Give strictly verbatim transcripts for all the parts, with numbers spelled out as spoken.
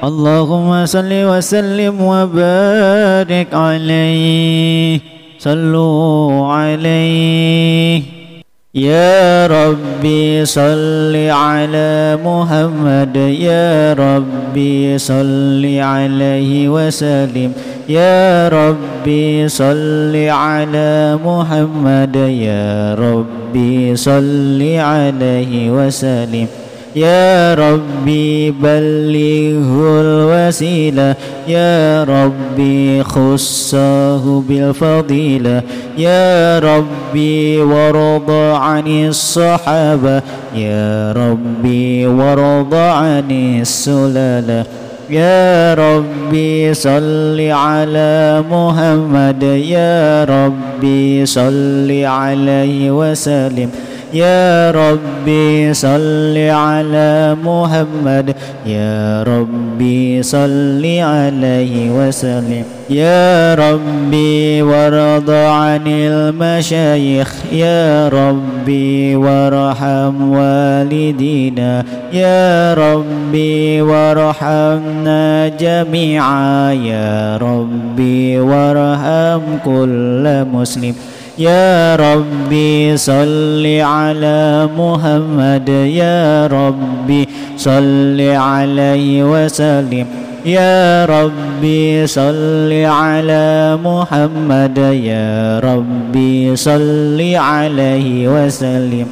اللهم صل وسلم وبارك عليه، صلوا عليه يا ربي، صل على محمد يا ربي، صل عليه وسلم يا ربي، صل على محمد يا ربي، صل عليه وسلم يا ربي، بلغه الوسيلة يا ربي، خصه بالفضيلة يا ربي، وارض عن الصحابة يا ربي، وارض عن السلالة يا ربي، صل على محمد يا ربي، صل عليه وسلم يا ربي، صل على محمد يا ربي، صل عليه وسلم يا ربي، وارض عن المشايخ يا ربي، وارحم والدينا يا ربي، وارحمنا جميعا يا ربي، وارحم كل مسلم يا ربي، صل على محمد يا ربي، صل عليه وسلم يا ربي، صل على محمد يا ربي، صل عليه وسلم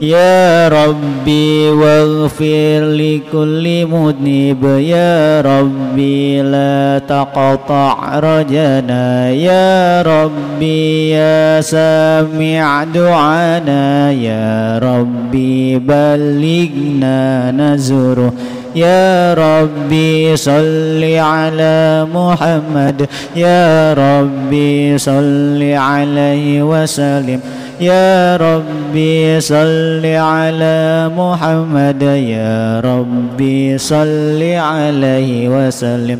يا ربي، واغفر لكل مذنب يا ربي، لا تقطع رجانا يا ربي، يا سامع دعانا يا ربي، بلغنا نزره يا ربي، صل على محمد يا ربي، صل عليه وسلم يا ربي، صل على محمد يا ربي، صل عليه وسلم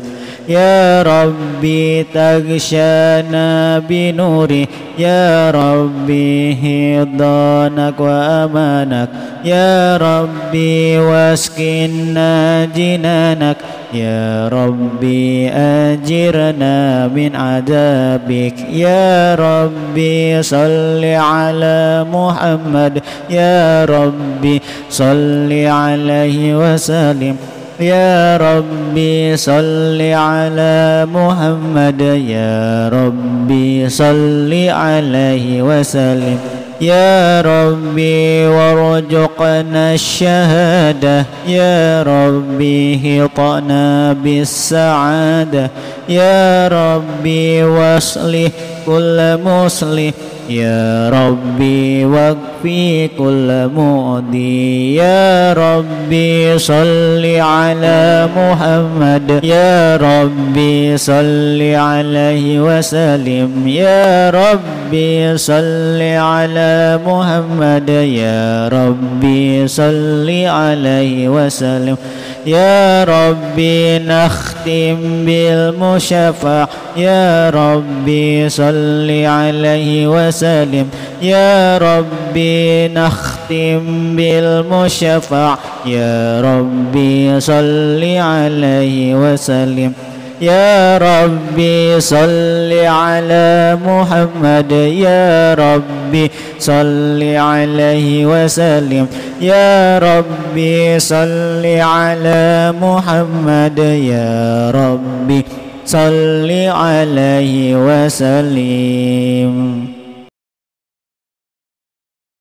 يا ربي، تغشانا بنوره يا ربي، حضانك وأمانك يا ربي، واسكننا جنانك يا ربي، أجرنا من عذابك يا ربي، صل على محمد يا ربي، صل عليه وسلم يا ربي، صل على محمد يا ربي، صل عليه وسلم يا ربي، وارزقنا الشهادة يا ربي، احطنا بالسعادة يا ربي، واصلح كل مصلح يا ربي، واكفي كل مؤذي يا ربي، صل على محمد يا ربي، صل عليه وسلم يا ربي، صل على محمد يا ربي، صل عليه وسلم يا ربي، نختم بالمشفع يا ربي، صل عليه وسلم يا ربي، نختم بالمشفع يا ربي، صل عليه وسلم يا ربي، صل على محمد يا ربي، صل عليه وسلم يا ربي، صل على محمد يا ربي، صل عليه وسلم.